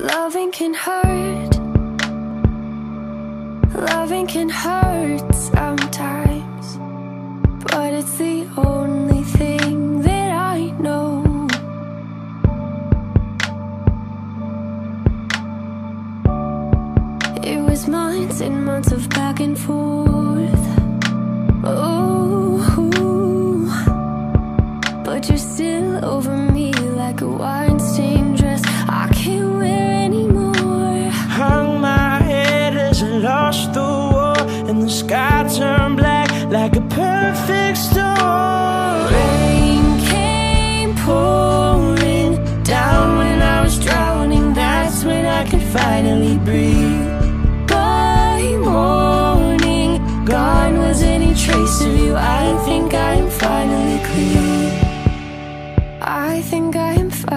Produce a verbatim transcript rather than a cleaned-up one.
Loving can hurt. Loving can hurt sometimes, but it's the only thing that I know. It was months and months of back and forth. Oh, but you're still over me like a wine-stained dress. I can't wear anymore. Hung my head as I lost the war, and the sky turned black like a perfect storm. Rain came pouring down when I was drowning. That's when I could finally breathe. By morning, gone was any trace of you. I think I am finally clear. I think I am finally clear.